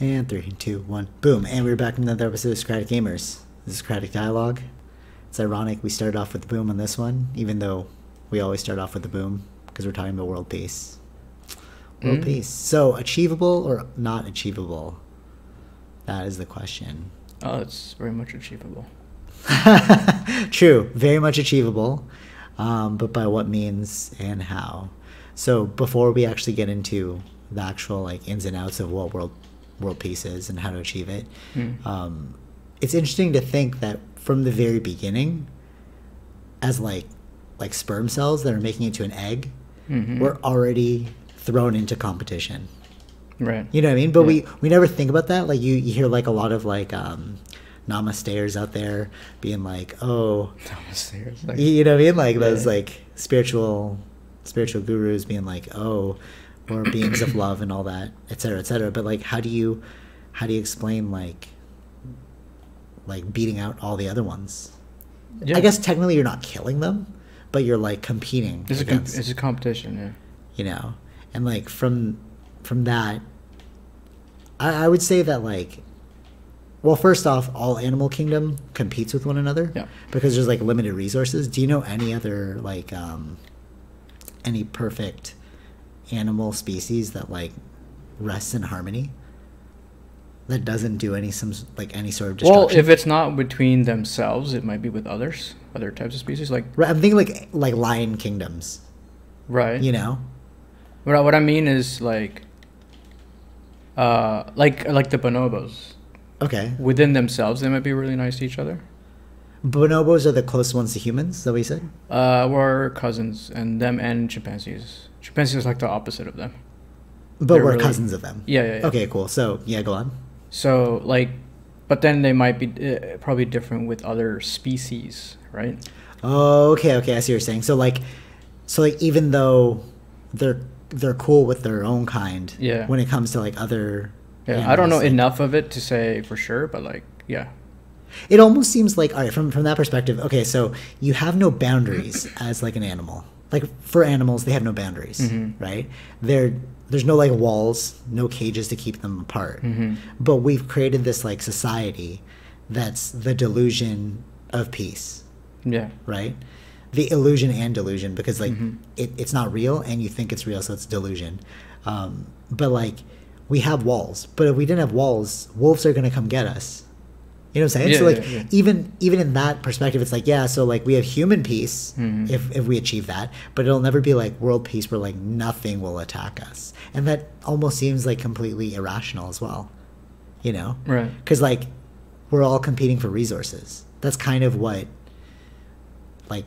And 3, 2, 1, boom. And we're back in another episode of Socratic Gamers. This is Socratic Dialogue. It's ironic we started off with the boom on this one, even though we always start off with the boom because we're talking about world peace. World peace. So achievable or not achievable? That is the question. Oh, it's very much achievable. True. Very much achievable. But by what means and how? So before we actually get into the actual ins and outs of what world peace is and how to achieve it, it's interesting to think that from the very beginning, as like sperm cells that are making it to an egg, we're already thrown into competition. Right. You know what I mean? But we never think about that. Like you hear a lot of namasters out there being like, oh, namasters. You know what I mean? Those spiritual gurus being like, oh, we're beings of love and all that, et cetera, et cetera. But how do you explain like beating out all the other ones? Yeah. I guess technically you're not killing them, but you're competing. It's a competition, yeah. You know, and from that, I would say that well, first off, all animal kingdom competes with one another because there's limited resources. Do you know any other any perfect animal species that rests in harmony? That doesn't do any sort of destruction. Well, if it's not between themselves, it might be with others, other types of species. Right, I'm thinking like lion kingdoms. Right. You know. What I mean is like the bonobos. Okay. Within themselves, they might be really nice to each other. Bonobos are the close ones to humans, that we said. We're cousins, and them and chimpanzees. Chimpanzees are the opposite of them. But we're really cousins of them. Yeah, yeah, yeah. Okay, cool. So yeah, go on. So but then they might be probably different with other species, right? Oh, okay, I see what you're saying. So even though they're cool with their own kind, yeah. When it comes to other, yeah, animals, I don't know enough of it to say for sure, but yeah. It almost seems all right, from that perspective, okay, so you have no boundaries as an animal. For animals, they have no boundaries, right? There's no walls, no cages to keep them apart. But we've created this society that's the delusion of peace. Yeah. Right? The illusion and delusion, because it's not real and you think it's real, so it's delusion. But we have walls. But if we didn't have walls, wolves are gonna come get us. You know what I'm saying? Yeah, so even in that perspective, it's yeah, so we have human peace if we achieve that, but it'll never be world peace where nothing will attack us. And that almost seems completely irrational as well, you know? Right. Because we're all competing for resources. That's kind of what but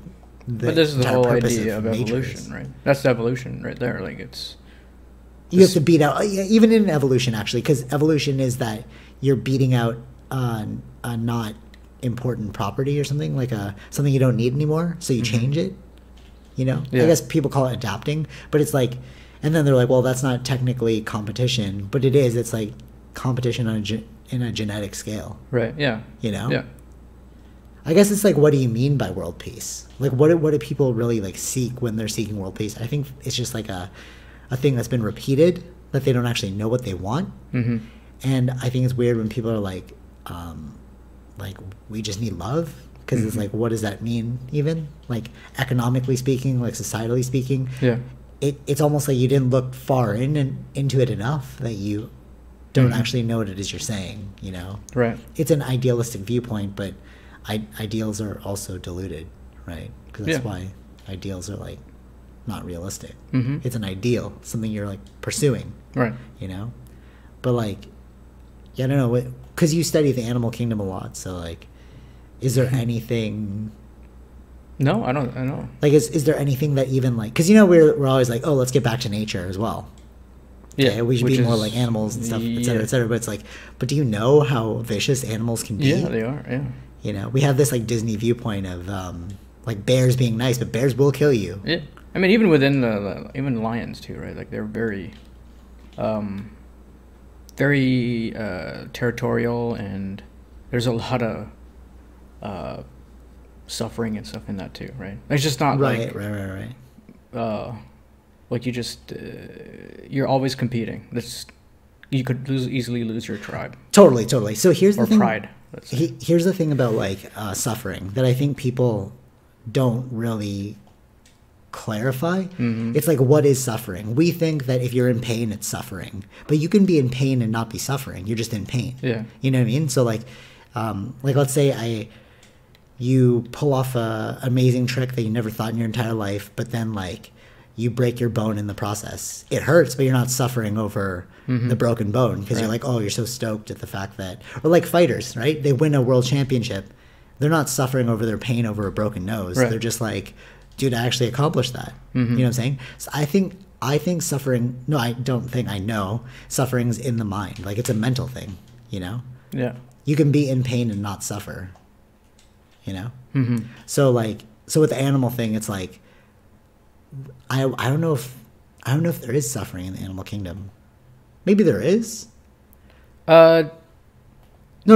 this is the whole idea of evolution, right? That's the evolution right there. You have to beat out, even in evolution actually, because evolution is that you're beating out a not important property or something, something you don't need anymore, so you change it, you know? Yeah. I guess people call it adapting, but it's and then they're well, that's not technically competition, but it is. It's competition on in a genetic scale. Right, yeah. You know? Yeah. I guess it's what do you mean by world peace? What do people really seek when they're seeking world peace? I think it's just a thing that's been repeated that they don't actually know what they want. And I think it's weird when people are we just need love, because it's what does that mean, even economically speaking, societally speaking? Yeah. It's almost you didn't look far into it enough that you don't actually know what it is you're saying, you know? Right. It's an idealistic viewpoint, but ideals are also diluted, right? Because that's why ideals are not realistic. It's an ideal, something you're pursuing, right? You know, but yeah, I don't know, because you study the animal kingdom a lot. So is there anything? No, I don't know. Is there anything that even because you know we're always oh, let's get back to nature as well. Yeah, okay, we should be more like animals and stuff, et cetera, et cetera. But but do you know how vicious animals can be? Yeah, they are. Yeah. You know, we have this Disney viewpoint of bears being nice, but bears will kill you. Yeah, I mean even within even lions too, right? They're very, very territorial, and there's a lot of suffering and stuff in that too, right? It's just not like you just you're always competing. That's you could easily lose your tribe. Totally, totally. So here's the thing. Or pride. Here's the thing about like suffering that I think people don't really clarify. Mm-hmm. It's like, what is suffering? We think that if you're in pain, it's suffering, but you can be in pain and not be suffering. You're just in pain. Yeah. You know what I mean? So like let's say you pull off a amazing trick that you never thought in your entire life, but then like you break your bone in the process. It hurts, but you're not suffering over mm-hmm. the broken bone because right. you're like, oh, you're so stoked at the fact that, or like fighters, right? They win a world championship. They're not suffering over their pain over a broken nose. Right. They're just like, dude, I actually accomplished that. Mm-hmm. You know what I'm saying? So I think suffering, no, I don't think, I know suffering's in the mind. Like it's a mental thing, you know? Yeah. You can be in pain and not suffer, you know? Mm-hmm. So like, so with the animal thing, it's like, I don't know if there is suffering in the animal kingdom. Maybe there is. No,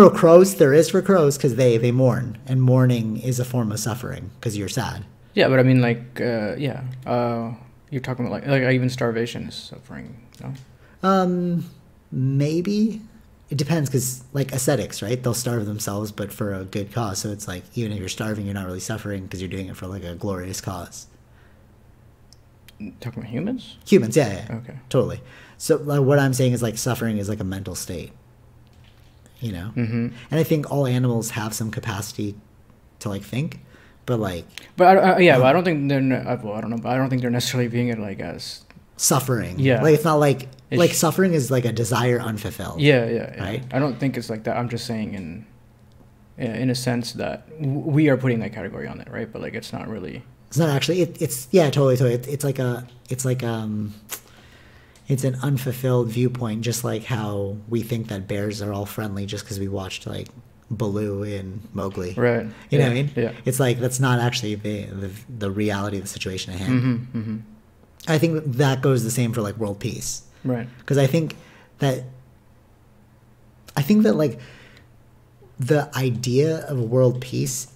crows. There is for crows because they mourn, and mourning is a form of suffering because you're sad. Yeah, but I mean, like, yeah, you're talking about like even starvation is suffering. No. Maybe it depends because like ascetics, right? They'll starve themselves, but for a good cause. So it's like even if you're starving, you're not really suffering because you're doing it for like a glorious cause. Talking about humans? Humans, yeah, yeah. Okay. Totally. So like, what I'm saying is like suffering is like a mental state, you know? Mm-hmm. And I think all animals have some capacity to like think, but like... But I don't think they're... Well, I don't know, but I don't think they're necessarily being it like as... Suffering. Yeah. Like it's not like... It's, like suffering is like a desire unfulfilled. Yeah, yeah, yeah. Right? I don't think it's like that. I'm just saying in a sense that we are putting that category on it, right? But like it's not really... It's not actually. It's yeah, totally, totally. It's an unfulfilled viewpoint, just like how we think that bears are all friendly just because we watched like Baloo and Mowgli. Right. You know what I mean? Yeah. It's like that's not actually the reality of the situation at hand. Mm-hmm, mm-hmm. I think that goes the same for like world peace. Right. Because I think that like the idea of world peace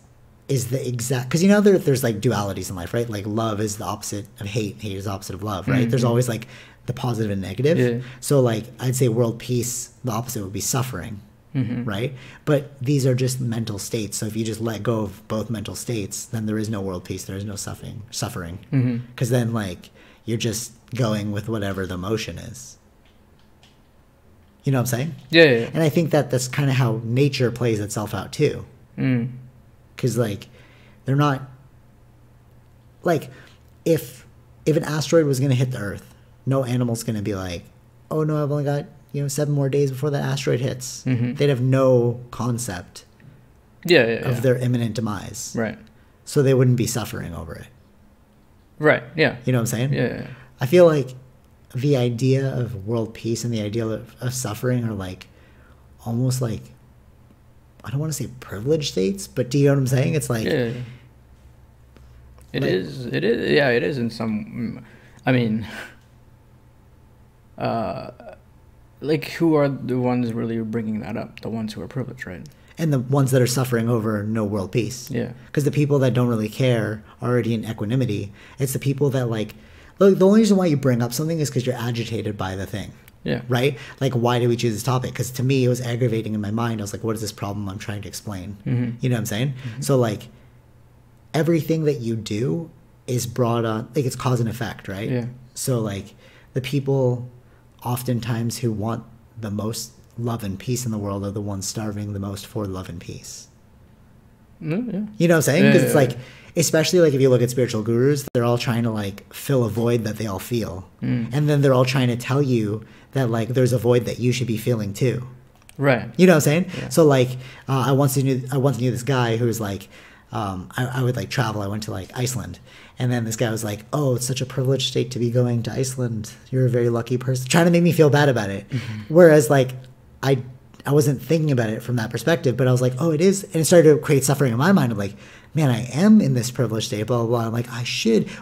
is the exact, because you know there's like dualities in life, right? Like love is the opposite of hate, hate is the opposite of love, right? Mm-hmm. There's always like the positive and negative. Yeah. So like I'd say world peace, the opposite would be suffering, mm-hmm. right? But these are just mental states. So if you just let go of both mental states, then there is no world peace. There is no suffering, because mm-hmm. then like you're just going with whatever the emotion is. You know what I'm saying? Yeah. yeah, yeah. And I think that that's kind of how nature plays itself out too. Mm. Because, like, they're not, like, if an asteroid was going to hit the Earth, no animal's going to be like, oh, no, I've only got, 7 more days before that asteroid hits. Mm-hmm. They'd have no concept of their imminent demise. Right. So they wouldn't be suffering over it. Right, yeah. You know what I'm saying? Yeah. yeah. I feel like the idea of world peace and the idea of suffering are, like, almost, like, I don't want to say privileged states, but do you know what I'm saying? It's like... Yeah. It is. Yeah, it is in some... I mean... like, who are the ones really bringing that up? The ones who are privileged, right? And the ones that are suffering over no world peace. Yeah. Because the people that don't really care are already in equanimity. It's the people that, like... Look, the only reason why you bring up something is because you're agitated by the thing. Yeah. Right? Like, why did we choose this topic? Because to me, it was aggravating in my mind. I was like, what is this problem I'm trying to explain? Mm-hmm. You know what I'm saying? Mm-hmm. So, like, everything that you do is brought on, like, it's cause and effect, right? Yeah. So, like, the people oftentimes who want the most love and peace in the world are the ones starving the most for love and peace. Mm, yeah. You know what I'm saying? Because it's like... Especially, like, if you look at spiritual gurus, they're all trying to, like, fill a void that they all feel. Mm. And then they're all trying to tell you that, like, there's a void that you should be feeling, too. Right. You know what I'm saying? Yeah. So, like, I once knew this guy who was, like, I would, like, travel. I went to, like, Iceland. And then this guy was like, oh, it's such a privileged state to be going to Iceland. You're a very lucky person. Trying to make me feel bad about it. Mm-hmm. Whereas, like, I wasn't thinking about it from that perspective, but I was like, oh, it is. And it started to create suffering in my mind. I'm like, man, I am in this privileged state, blah, blah, blah. I'm like,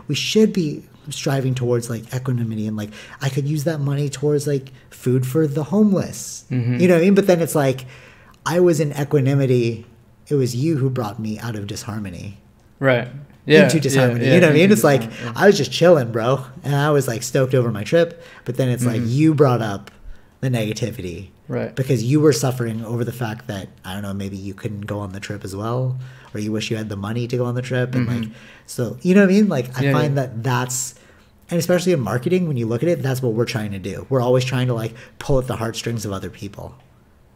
we should be striving towards like equanimity, and like, I could use that money towards like food for the homeless. Mm-hmm. You know what I mean? But then it's like, I was in equanimity. It was you who brought me out of disharmony. Right. Yeah. Into disharmony. Yeah, yeah, you know what I mean? It's like, yeah. I was just chilling, bro. And I was like stoked over my trip. But then it's mm-hmm. like, you brought up the negativity. Right. Because you were suffering over the fact that, I don't know, maybe you couldn't go on the trip as well, or you wish you had the money to go on the trip. And like, so, you know what I mean? Like, I find that that's, and especially in marketing, when you look at it, that's what we're trying to do. We're always trying to like pull at the heartstrings of other people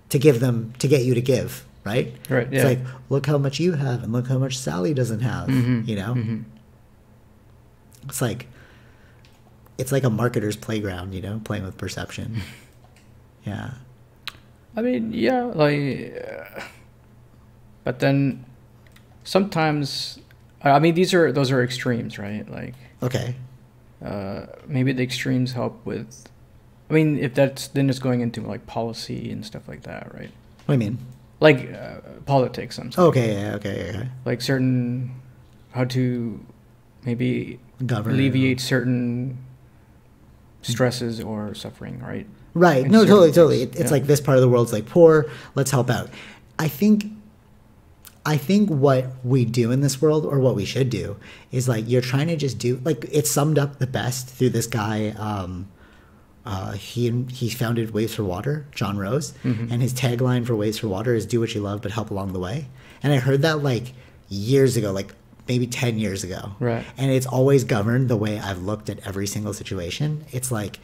to give them, to get you to give. Right. Right. Yeah. It's like, look how much you have and look how much Sally doesn't have, you know? It's like a marketer's playground, you know, playing with perception. Yeah. I mean, yeah, like, but then sometimes, I mean, those are extremes, right? Like, okay. Maybe the extremes help with, I mean, if that's, then it's going into like policy and stuff like that, right? What do you mean? Like politics, I'm sorry. Okay, yeah, okay, yeah. Like certain, how to maybe govern, alleviate certain stresses or suffering, right? Right. No, totally, totally. It's like this part of the world's like poor. Let's help out. I think what we do in this world, or what we should do, is like you're trying to just do, like it's summed up the best through this guy. He founded Waves for Water, John Rose, and his tagline for Waves for Water is "Do what you love, but help along the way." And I heard that like years ago, like maybe 10 years ago. Right. And it's always governed the way I've looked at every single situation. It's like,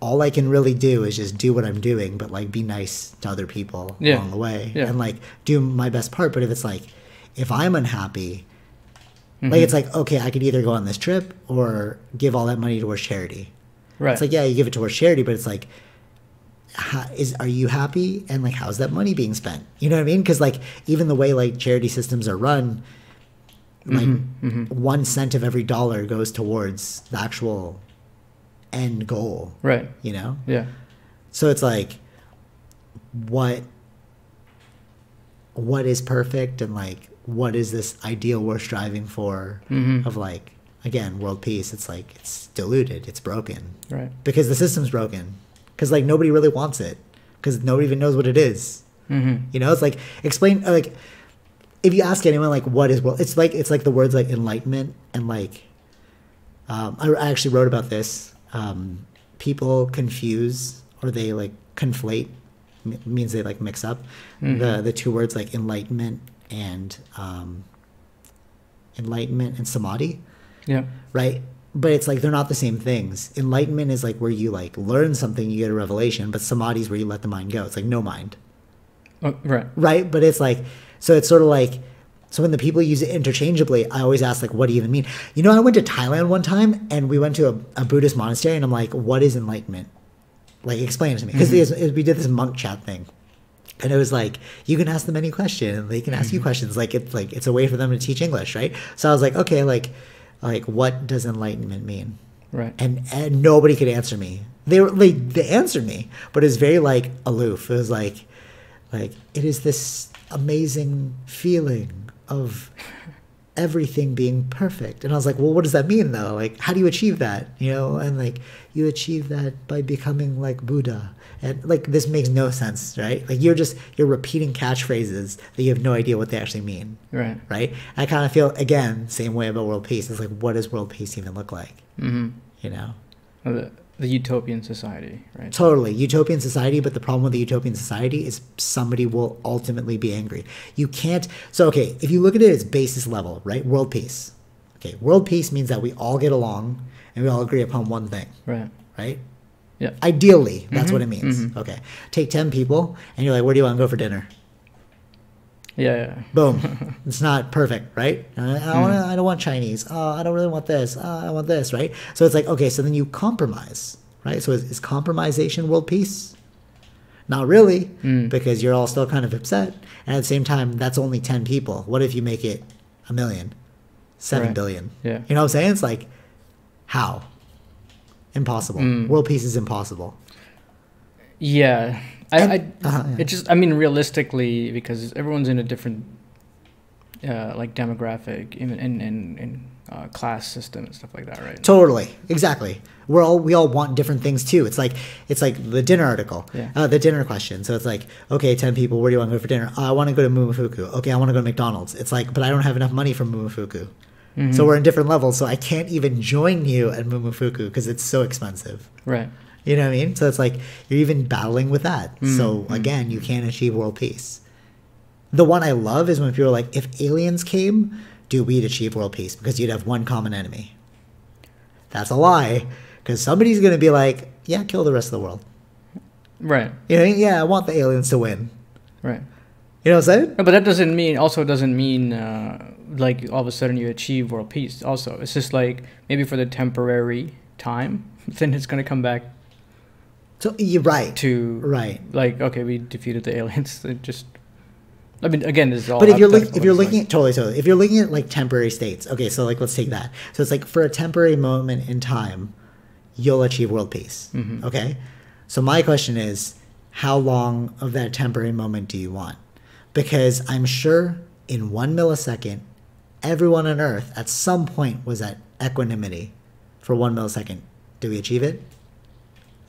all I can really do is just do what I'm doing, but like be nice to other people along the way, and like do my best part. But if it's like, if I'm unhappy, like it's like, okay, I could either go on this trip or give all that money towards charity. Right. It's like, yeah, you give it towards charity, but it's like, are you happy? And like, how's that money being spent? You know what I mean? Because like, even the way like charity systems are run, like 1 cent of every dollar goes towards the actual end goal. Right. You know? Yeah. So it's like, what is perfect? And like, what is this ideal we're striving for of like, again, world peace? It's like, it's diluted. It's broken. Right. Because the system's broken. Because like nobody really wants it. Because nobody even knows what it is. You know, it's like, explain, like, if you ask anyone like what is world, it's like the words like enlightenment and like I actually wrote about this. People confuse, or they like conflate, means they like mix up the two words like enlightenment and samadhi. Yeah. Right. But it's like they're not the same things. Enlightenment is like where you like learn something, you get a revelation, but samadhi is where you let the mind go. It's like no mind. Oh, right. Right. But it's like, so it's sort of like, so when the people use it interchangeably, I always ask, like, what do you even mean? You know, I went to Thailand one time, and we went to a Buddhist monastery, and I'm like, what is enlightenment? Like, explain it to me. Because we did this monk chat thing. And it was like, you can ask them any question, and they can ask you questions. Like, it's a way for them to teach English, right? So I was like, okay, like what does enlightenment mean? Right. And nobody could answer me. They answered me, but it was very, like, aloof. It was like, it is this amazing feeling of everything being perfect. And I was like, well, what does that mean though? Like, how do you achieve that? You know, and like, you achieve that by becoming like Buddha. And like, this makes no sense, right? Like, you're repeating catchphrases that you have no idea what they actually mean. Right. Right. I kind of feel, again, same way about world peace. It's like, what does world peace even look like? You know? Well, the utopian society, right? Totally. Utopian society, but the problem with the utopian society is somebody will ultimately be angry. You can't... So, okay, if you look at it, it's basis level, right? World peace. Okay, world peace means that we all get along and we all agree upon one thing. Right. Right? Yeah. Ideally, that's what it means. Okay. Take 10 people and you're like, where do you want to go for dinner? Yeah. Boom. It's not perfect, right? I don't want Chinese. I don't really want this. I want this, right? So it's like, okay, so then you compromise, right? So is compromisation world peace? Not really, because you're all still kind of upset. And at the same time, that's only 10 people. What if you make it 1 million, 7 billion? Yeah. You know what I'm saying? It's like, how? Impossible. World peace is impossible. Yeah. It just, I mean, realistically, because everyone's in a different, like, demographic and class system and stuff like that, right? Totally. Exactly. We all want different things too. It's like the dinner article, the dinner question. So it's like, okay, 10 people, where do you want to go for dinner? I want to go to Momofuku. Okay. I want to go to McDonald's. It's like, but I don't have enough money for Momofuku. So we're in different levels. So I can't even join you at Momofuku because it's so expensive. Right. You know what I mean? So it's like you're even battling with that. So again, you can't achieve world peace. The one I love is when people are like, if aliens came, do we'd achieve world peace? Because you'd have one common enemy. That's a lie, because somebody's going to be like, yeah, kill the rest of the world. Right. You know what I mean? Yeah, I want the aliens to win. Right. You know what I'm saying? No, but that doesn't mean, also doesn't mean like all of a sudden you achieve world peace also. It's just like maybe for the temporary time, then it's going to come back. So you're right. To right. Like, okay, we defeated the aliens. It just... I mean, again, this is all. But if you're looking at like temporary states, okay, so like let's take that. So it's like for a temporary moment in time, you'll achieve world peace. Mm-hmm. Okay, so my question is, how long of that temporary moment do you want? Because I'm sure in 1 millisecond, everyone on Earth at some point was at equanimity for 1 millisecond. Do we achieve it?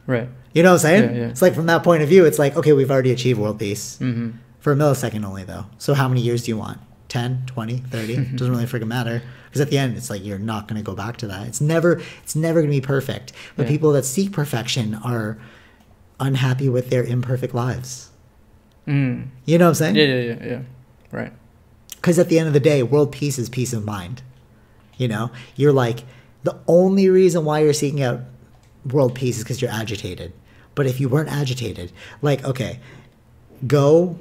Right. You know what I'm saying? Yeah, yeah. It's like from that point of view, it's like okay, we've already achieved world peace. Mm-hmm. For a millisecond only, though. So how many years do you want? 10, 20, 30? Doesn't really freaking matter. Because at the end, it's like you're not going to go back to that. It's never going to be perfect. But yeah. People that seek perfection are unhappy with their imperfect lives. Mm. You know what I'm saying? Yeah. Right. Because at the end of the day, world peace is peace of mind. You know? You're like, the only reason why you're seeking out world peace is because you're agitated. But if you weren't agitated, like, okay, go...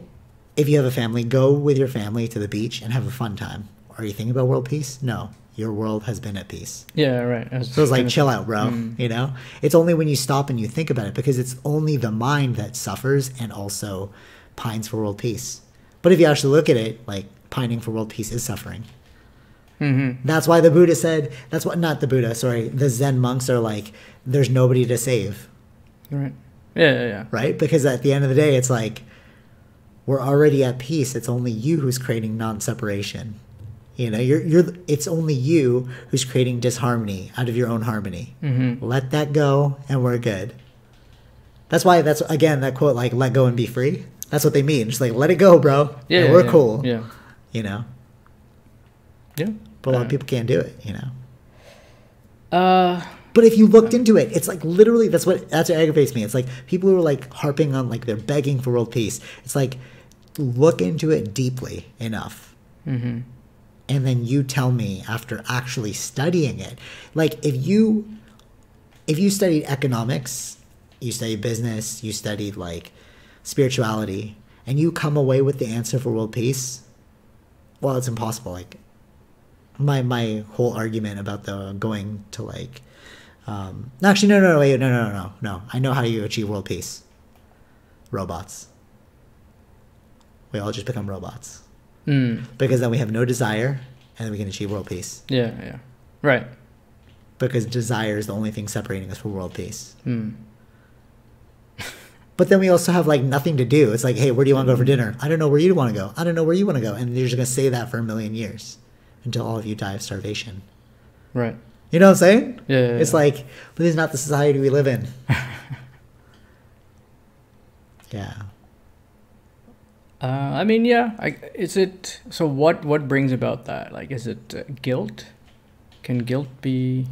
If you have a family, go with your family to the beach and have a fun time. Are you thinking about world peace? No. Your world has been at peace. Yeah, right. So it's like, chill out, bro. You know? It's only when you stop and you think about it, because it's only the mind that suffers and also pines for world peace. But if you actually look at it, like, pining for world peace is suffering. Mm-hmm. That's why the Buddha said, that's what, not the Buddha, sorry, the Zen monks are like, there's nobody to save. Right. Yeah. Right? Because at the end of the day, it's like, we're already at peace. It's only you who's creating non-separation. You know, it's only you who's creating disharmony out of your own harmony. Mm-hmm. Let that go and we're good. That's why, that's again, that quote, like, let go and be free. That's what they mean. Just like, let it go, bro. Yeah, and we're cool. Yeah. You know? Yeah. But a lot of people can't do it, you know? But if you looked into it, it's like literally, that's what aggravates me. It's like people who are like harping on, like they're begging for world peace. It's like, look into it deeply enough. Mm-hmm. And then you tell me after actually studying it. Like if you studied economics, you studied business, you studied like spirituality, and you come away with the answer for world peace, well, it's impossible. Like my whole argument about the going to like actually, no. I know how you achieve world peace. Robots. We all just become robots. Mm. Because then we have no desire, and then we can achieve world peace. Yeah. Right. Because desire is the only thing separating us from world peace. Mm. But then we also have, like, nothing to do. It's like, hey, where do you want to go for dinner? I don't know where you want to go. I don't know where you want to go. And you're just going to say that for 1 million years until all of you die of starvation. Right. You know what I'm saying? Yeah. It's like, but this is not the society we live in. Yeah. I mean, yeah. So what brings about that? Like, is it guilt? Can guilt be?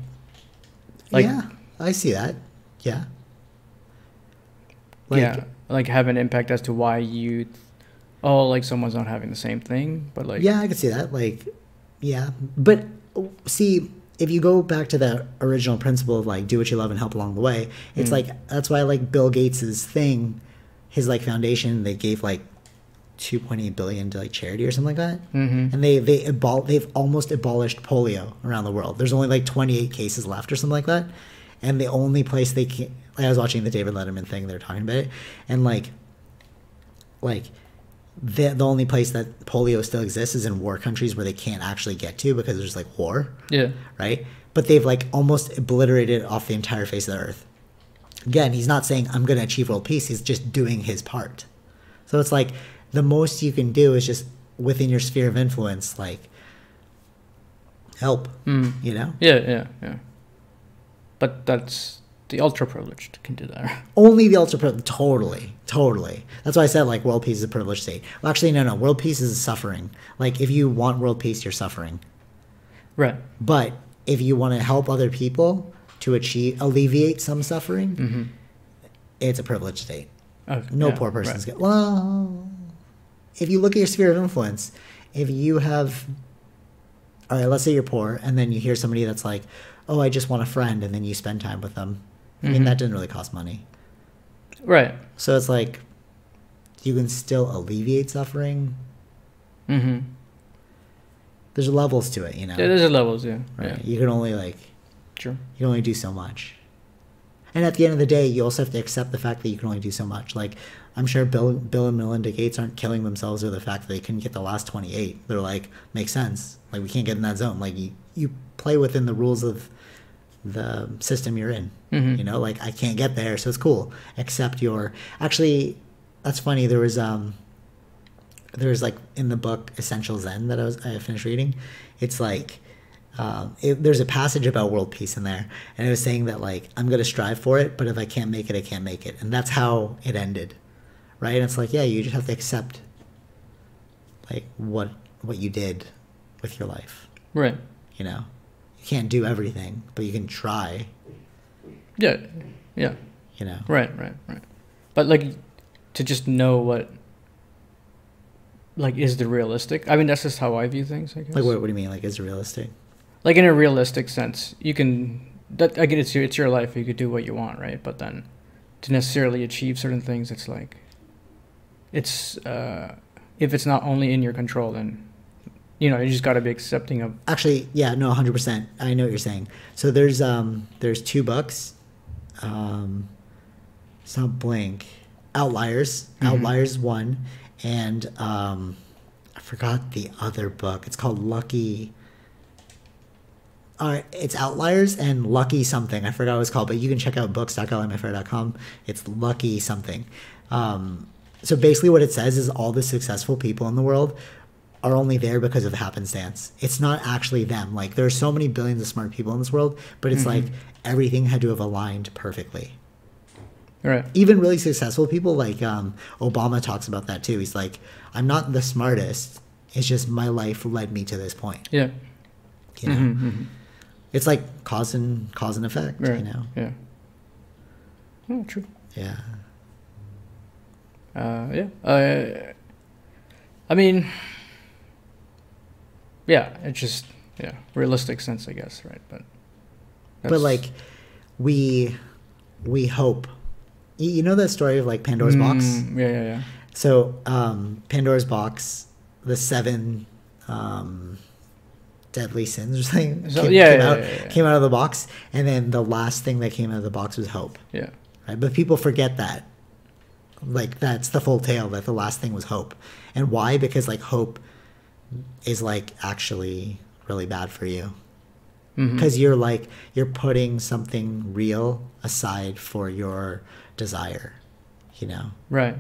Like, yeah, I see that. Yeah. Like, yeah. Like have an impact as to why you, like someone's not having the same thing, but like. Yeah, I can see that. Like, yeah, but see. If you go back to that original principle of like do what you love and help along the way, it's like that's why like Bill Gates's thing, his like foundation, they gave like $2.8 billion to like charity or something like that, and they've almost abolished polio around the world. There's only like 28 cases left or something like that, and the only place they can. I was watching the David Letterman thing; they're talking about it, and like. The only place that polio still exists is in war countries where they can't actually get to because there's like war. Yeah. Right? But they've like almost obliterated it off the entire face of the earth. Again, he's not saying I'm going to achieve world peace. He's just doing his part. So it's like the most you can do is just within your sphere of influence, like help, you know? Yeah. But that's... The ultra-privileged can do that. Only the ultra-privileged. Totally. That's why I said, like, world peace is a privileged state. Well, actually, no. World peace is suffering. Like, if you want world peace, you're suffering. Right. But if you want to help other people to alleviate some suffering, it's a privileged state. Oh, no, yeah, poor person's right. Well, if you look at your sphere of influence, if you have, all right, let's say you're poor, and then you hear somebody that's like, oh, I just want a friend, and then you spend time with them. Mm-hmm. I mean, that didn't really cost money. Right. So it's like, you can still alleviate suffering. Mm-hmm. There's levels to it, you know? Yeah, there's levels, yeah. Right. Yeah. You can only, like, sure. You can only do so much. And at the end of the day, you also have to accept the fact that you can only do so much. Like, I'm sure Bill and Melinda Gates aren't killing themselves over the fact that they couldn't get the last 28. They're like, makes sense. Like, we can't get in that zone. Like, you play within the rules of the system you're in. Mm-hmm. You know, like, I can't get there, so it's cool. Accept your... Actually, that's funny. There was like, in the book Essential Zen that I finished reading, it's like... there's a passage about world peace in there, and it was saying that, like, I'm going to strive for it, but if I can't make it, I can't make it. And that's how it ended, right? And it's like, yeah, you just have to accept, like, what you did with your life. Right. You know? You can't do everything, but you can try. Yeah. Yeah. You know? Right. But, like, to just know what... Like, is the realistic? I mean, that's just how I view things, I guess. Like, what do you mean? Like, is it realistic? Like, in a realistic sense, you can... That, again, it's your life. You could do what you want, right? But then to necessarily achieve certain things, it's like... It's... if it's not only in your control, then, you know, you just got to be accepting of... Actually, yeah, no, 100%. I know what you're saying. So there's two books. So blank. Outliers. Mm-hmm. Outliers 1. And I forgot the other book. It's called Lucky. It's Outliers and Lucky something. I forgot what it's called, but you can check out books.outlinemyfair.com. It's Lucky something. So basically what it says is all the successful people in the world are only there because of happenstance. It's not actually them. Like, there are so many billions of smart people in this world, but it's like everything had to have aligned perfectly. Right. Even really successful people, like Obama talks about that too. He's like, I'm not the smartest. It's just my life led me to this point. Yeah. You know? Mm-hmm. It's like cause and effect, right. You know? Yeah. Oh, true. Yeah. Yeah. I mean, yeah, it's just, yeah, realistic sense, I guess, right? But like, we hope. You know that story of, like, Pandora's Box? Yeah. So Pandora's Box, the 7 deadly sins or something came out of the box, and then the last thing that came out of the box was hope. Yeah. Right? But people forget that. Like, that's the full tale, that the last thing was hope. And why? Because, like, hope is, like, actually really bad for you. Because you're, like, you're putting something real aside for your desire, you know? Right.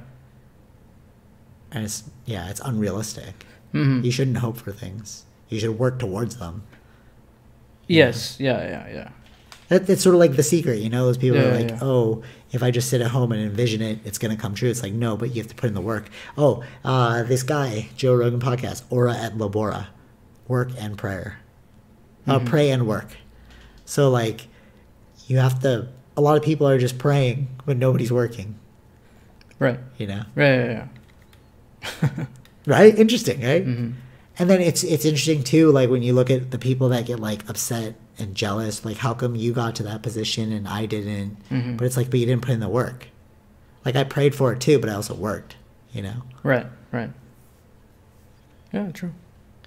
And it's, yeah, it's unrealistic. Mm-hmm. You shouldn't hope for things. You should work towards them. Yes. Know? Yeah. That's sort of like The Secret, you know? Those people are like, oh, if I just sit at home and envision it, it's going to come true. It's like, no, but you have to put in the work. Oh, this guy, Joe Rogan podcast, Ora et Labora, work and prayer. Pray and work. So, like, you have to... A lot of people are just praying when nobody's working. Right. You know? Right. Right? Interesting, right? Mm-hmm. And then it's interesting, too, like, when you look at the people that get, like, upset and jealous. Like, how come you got to that position and I didn't? Mm-hmm. But it's like, but you didn't put in the work. Like, I prayed for it, too, but I also worked, you know? Right. Yeah, true.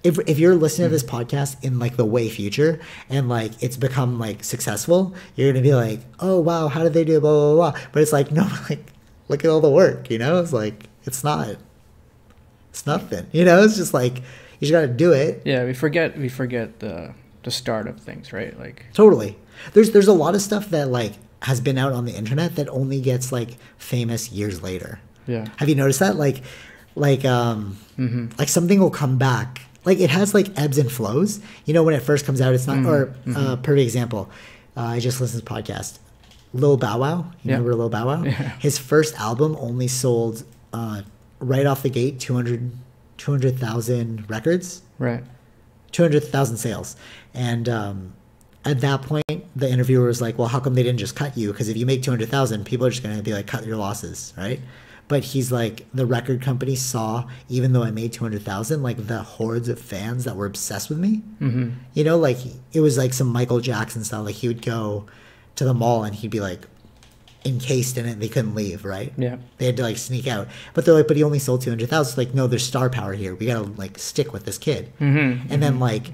If you're listening to this podcast in, like, the way future and, like, it's become, like, successful, you're going to be like, oh, wow, how did they do blah, blah, blah. But it's like, no, like, look at all the work, you know? It's like, it's nothing, you know? It's just like, you just got to do it. Yeah, we forget the start of things, right? Like, totally. There's a lot of stuff that, like, has been out on the internet that only gets, like, famous years later. Yeah. Have you noticed that? Like something will come back. Like, it has, like, ebbs and flows. You know, when it first comes out, it's not... Or, perfect example. I just listened to a podcast. Lil Bow Wow. You remember Lil Bow Wow? Yeah. His first album only sold, right off the gate, 200,000 records. Right. 200,000 sales. And At that point, the interviewer was like, well, how come they didn't just cut you? Because if you make 200,000, people are just going to be like, cut your losses, right? But he's like, the record company saw, even though I made 200,000, like the hordes of fans that were obsessed with me. Mm-hmm. You know, like it was like some Michael Jackson style. Like he would go to the mall and he'd be like encased in it. They couldn't leave, right? Yeah. They had to like sneak out. But they're like, but he only sold 200,000. Like, no, there's star power here. We got to like stick with this kid. Mm-hmm. And then like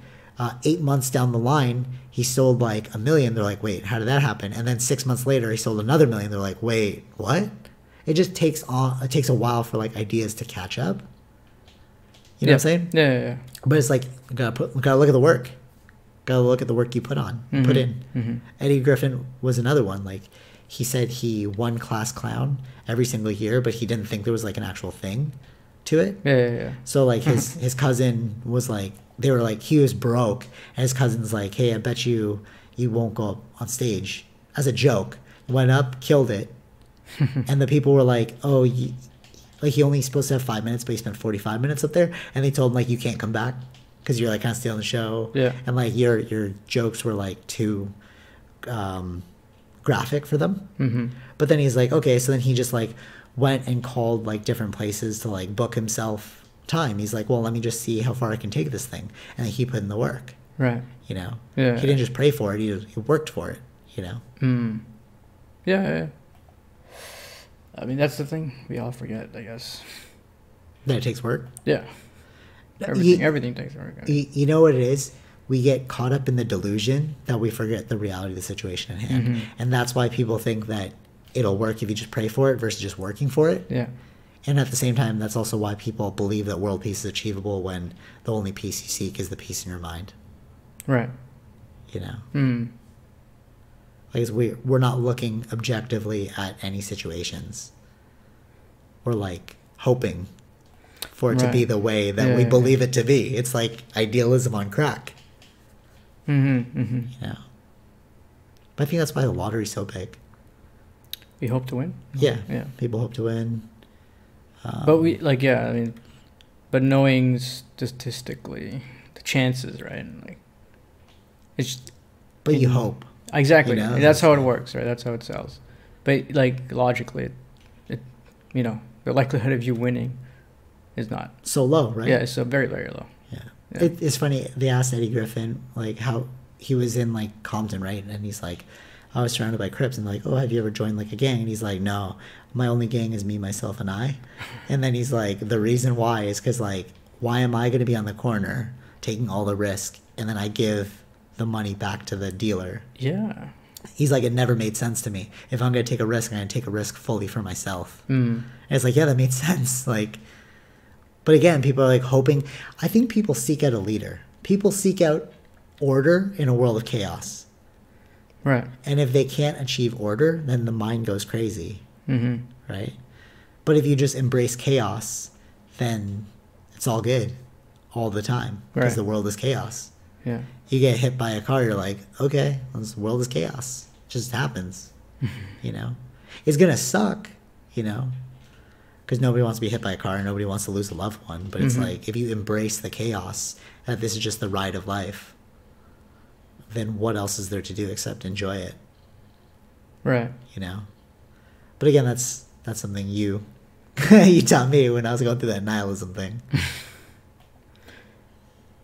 8 months down the line, he sold like 1 million. They're like, wait, how did that happen? And then 6 months later, he sold another 1 million. They're like, wait, what? It just takes on. It takes a while for like ideas to catch up. You know what I'm saying? Yeah, yeah, yeah. But it's like gotta look at the work. Gotta look at the work you put on, put in. Eddie Griffin was another one. Like he said, he won Class Clown every single year, but he didn't think there was like an actual thing to it. Yeah, yeah, yeah. So like his cousin was like, they were like, he was broke, and his cousin's like, hey, I bet you won't go up on stage as a joke. Went up, killed it. And the people were like, oh, like he only supposed to have 5 minutes, but he spent 45 minutes up there. And they told him like, you can't come back because you're like kind of stealing the show. Yeah. And like your jokes were like too graphic for them. But then he's like, okay. So then he just like went and called like different places to like book himself time. He's like, well, let me just see how far I can take this thing. And then he put in the work. Right. You know, he didn't just pray for it. He worked for it, you know? Yeah, yeah. I mean, that's the thing we all forget, I guess. That it takes work? Yeah. Everything takes work. You know what it is? We get caught up in the delusion that we forget the reality of the situation at hand. And that's why people think that it'll work if you just pray for it versus just working for it. Yeah. And at the same time, that's also why people believe that world peace is achievable when the only peace you seek is the peace in your mind. Right. You know? Like we're not looking objectively at any situations. We're like hoping for it to be the way that we believe it to be. It's like idealism on crack. You know? But I think that's why the lottery's so big. We hope to win. Yeah, yeah. People hope to win. But we like I mean, but knowing statistically the chances, right? Like it's. Just, but you hope. Exactly, you know, that's how it works, right? That's how it sells. But like logically, it you know, the likelihood of you winning is not so low, right? Yeah, it's so very, very low. Yeah, yeah. It's funny. They asked Eddie Griffin like how he was in like Compton, right? And he's like, I was surrounded by Crips, and like, oh, have you ever joined like a gang? And he's like, no, my only gang is me, myself, and I. And then he's like, the reason why is because like, why am I going to be on the corner taking all the risk, and then I give the money back to the dealer? Yeah. He's like, it never made sense to me. If I'm going to take a risk, I'm going to take a risk fully for myself. And it's like, yeah, that made sense. Like, but again, people are like hoping. I think people seek out a leader. People seek out order in a world of chaos. Right. And if they can't achieve order, then the mind goes crazy. Right. But if you just embrace chaos, then it's all good all the time because the world is chaos. Yeah. You get hit by a car, you're like, okay, this world is chaos. It just happens, you know? It's going to suck, you know? Because nobody wants to be hit by a car. Nobody wants to lose a loved one. But it's like, if you embrace the chaos, that this is just the ride of life, then what else is there to do except enjoy it? Right. You know? But again, that's something you taught me when I was going through that nihilism thing.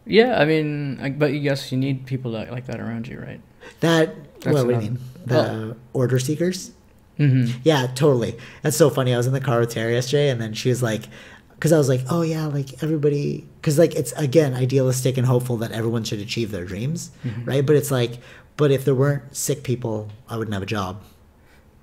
Yeah, I mean, but yes, you need people like that around you, right? What do you mean? The order seekers? Yeah, totally. That's so funny. I was in the car with Tara yesterday, and then she was like, because I was like, oh yeah, like everybody, because like it's, again, idealistic and hopeful that everyone should achieve their dreams, right? But it's like, but if there weren't sick people, I wouldn't have a job.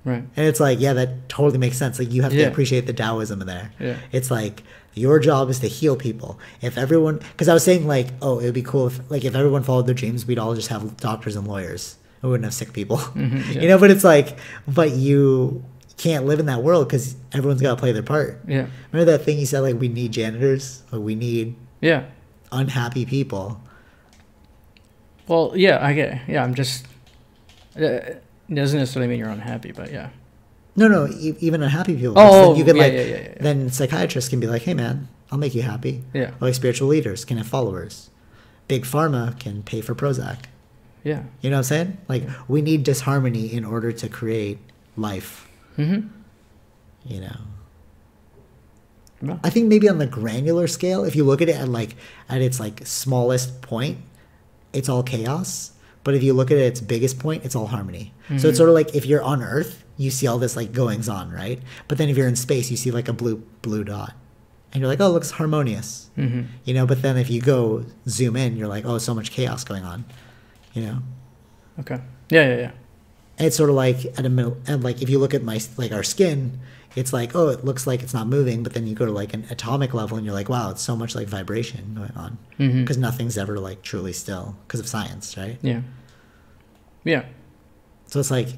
Right. And it's like, yeah, that totally makes sense. Like you have to appreciate the Taoism in there. Yeah. It's like your job is to heal people. If everyone, because I was saying like, oh, it would be cool if like if everyone followed their dreams, we'd all just have doctors and lawyers. We wouldn't have sick people. You know, but it's like, but you can't live in that world because everyone's got to play their part. Yeah. Remember that thing you said, like we need janitors, like we need unhappy people. Well, yeah, I get it. Yeah, I'm just. It doesn't necessarily mean you're unhappy, but yeah. No, even unhappy people. Oh, you can then psychiatrists can be like, hey man, I'll make you happy. Yeah. Or like spiritual leaders can have followers. Big Pharma can pay for Prozac. Yeah. You know what I'm saying? Like, we need disharmony in order to create life. Mm-hmm. You know? No. I think maybe on the granular scale, if you look at it at, like, at its, like, smallest point, it's all chaos. But if you look at it at its biggest point, it's all harmony. Mm-hmm. So it's sort of like if you're on Earth, you see all this, like, goings on, right? But then if you're in space, you see, like, a blue dot. And you're like, oh, it looks harmonious. Mm-hmm. You know, but then if you go zoom in, you're like, oh, so much chaos going on. You know? Okay. Yeah, yeah, yeah. And it's sort of like at a middle, and like if you look at my, like, our skin, it's like, oh, it looks like it's not moving, but then you go to like an atomic level and you're like, wow, it's so much like vibration going on because mm-hmm. nothing's ever like truly still because of science, right? Yeah. Yeah. So it's like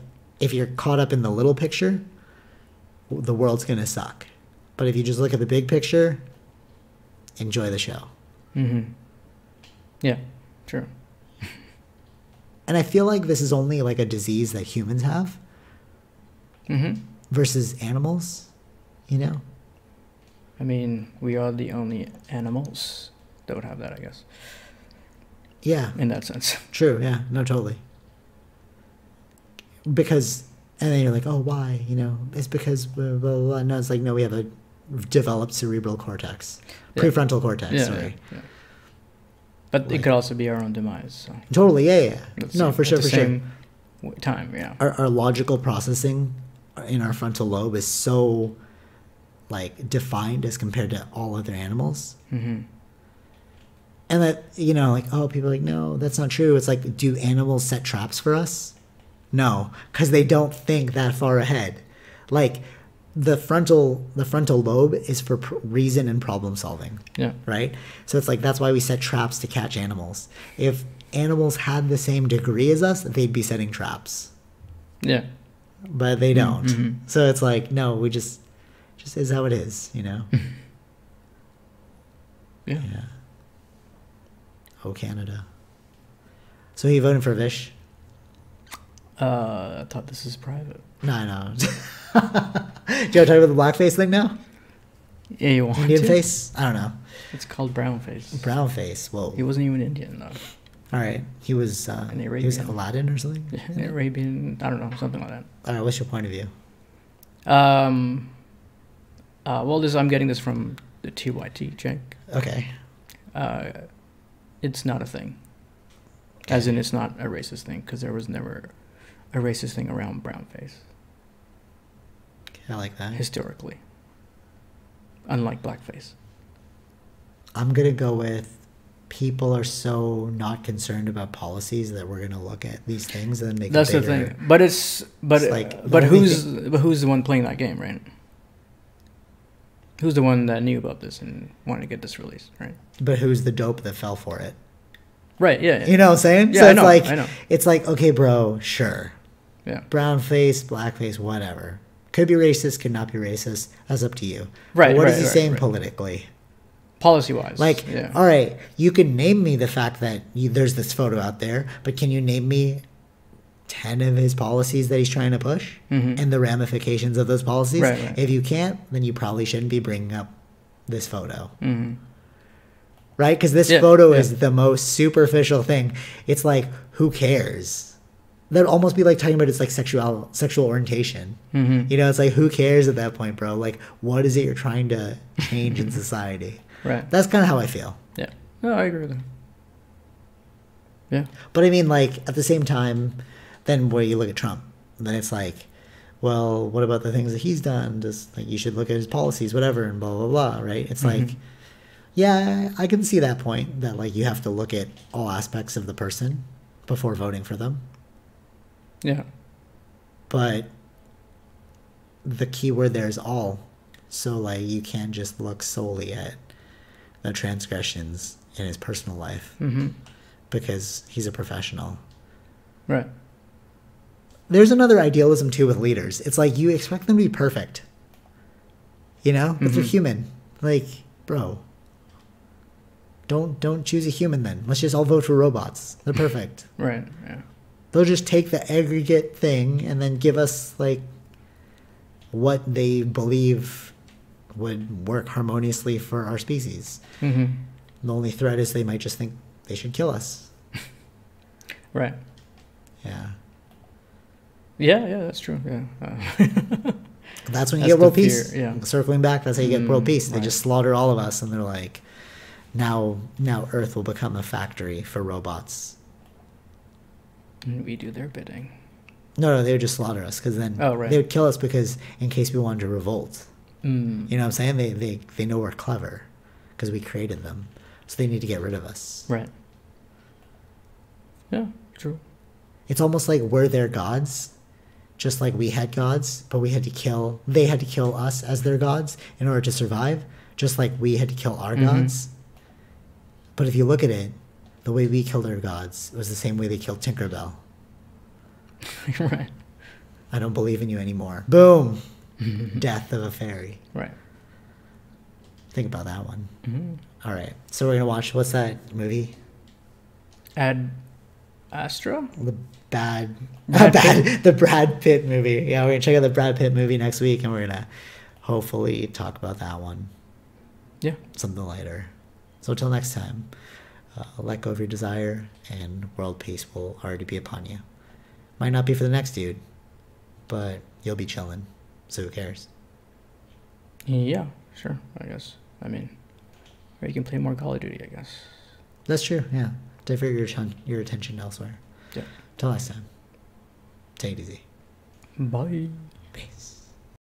if you're caught up in the little picture, the world's going to suck. But if you just look at the big picture, enjoy the show. Mm-hmm. Yeah, true. And I feel like this is only like a disease that humans have mm-hmm. versus animals, you know? I mean, we are the only animals that would have that, I guess. Yeah. In that sense. True, yeah. No, totally. Because, and then you're like, oh, why? You know, it's because blah, blah, blah. No, it's like, no, we have a developed cerebral cortex. Yeah. Prefrontal cortex, yeah, sorry. Yeah, yeah. But like, it could also be our own demise. So. Totally, yeah, yeah. That's no, for sure, for sure. Time, yeah. Our logical processing in our frontal lobe is so, like, defined as compared to all other animals. Mm-hmm. And that, you know, like, oh, people are like, no, that's not true. It's like, do animals set traps for us? No, because they don't think that far ahead. Like, the frontal lobe is for reason and problem solving. Yeah. Right? So it's like, that's why we set traps to catch animals. If animals had the same degree as us, they'd be setting traps. Yeah. But they don't. Mm-hmm. So it's like, no, we just is how it is, you know? Yeah. Yeah. Oh, Canada. So you voted for Vish? I thought this was private. No. Do you want to talk about the blackface thing now? Yeah, you want Indian to? Face? I don't know. It's called brown face. Brown face. Whoa. He wasn't even Indian though. All right. He was. An Arabian. He was like Aladdin or something. Yeah, an Arabian. I don't know. Something like that. All right. What's your point of view? Well, I'm getting this from the TYT check. Okay. It's not a thing. Okay. As in, it's not a racist thing because there was never a racist thing around brown face. I like that. Historically. Unlike blackface. I'm going to go with people are so not concerned about policies that we're going to look at these things and then they can that's the thing. But it's like, who's the one playing that game, right? Who's the one that knew about this and wanted to get this released, right? But who's the dope that fell for it? Right, yeah. You know what I'm saying? Yeah, so it's like, okay, bro, sure. Yeah. Brown face, blackface, whatever. Could be racist, could not be racist. That's up to you. Right. But what is he saying politically? Policy-wise. Like, yeah. All right, you can name me the fact that there's this photo out there, but can you name me 10 of his policies that he's trying to push mm-hmm. and the ramifications of those policies? Right. If you can't, then you probably shouldn't be bringing up this photo. Mm-hmm. Right? Because this photo is the most superficial thing. It's like, who cares? That'd almost be like talking about it's like sexual orientation. Mm-hmm. You know, it's like, who cares at that point, bro? Like, what is it you're trying to change in society? Right. That's kind of how I feel. Yeah. No, I agree with that. Yeah. But I mean, like, at the same time, then where you look at Trump, then it's like, well, what about the things that he's done? Just like, you should look at his policies, whatever, and blah, blah, blah, right? It's mm-hmm. like, yeah, I can see that point that, like, you have to look at all aspects of the person before voting for them. Yeah. But the key word there is all. So, like, you can't just look solely at the transgressions in his personal life mm-hmm. because he's a professional. Right. There's another idealism, too, with leaders. It's like you expect them to be perfect, you know? But mm-hmm. they're human. Like, bro, don't choose a human then. Let's just all vote for robots. They're perfect. Right, yeah. They'll just take the aggregate thing and then give us, like, what they believe would work harmoniously for our species. Mm-hmm. The only threat is they might just think they should kill us. Right. Yeah, that's true. That's when you get world peace. Circling back, that's how you get world peace. They just slaughter all of us, and they're like, now Earth will become a factory for robots. And we do their bidding. No, they would just slaughter us, because then they would kill us, because in case we wanted to revolt. You know what I'm saying? They know we're clever, because we created them, so they need to get rid of us. Right. Yeah, true. It's almost like we're their gods, just like we had gods, but they had to kill us as their gods in order to survive, just like we had to kill our gods. But if you look at it, the way we killed our gods was the same way they killed Tinkerbell. Right. I don't believe in you anymore. Boom. Death of a fairy. Right. Think about that one. All right. So we're going to watch, what's that movie? Ad Astra? The Brad Pitt movie. Yeah, we're going to check out the Brad Pitt movie next week, and we're going to hopefully talk about that one. Yeah. Something later. So until next time, let go of your desire, and world peace will already be upon you. Might not be for the next dude, but you'll be chilling. So who cares? Yeah, sure, I guess. I mean, or you can play more Call of Duty, I guess. That's true, yeah. Divert your attention elsewhere. Yeah. Till next time. Take it easy. Bye. Peace.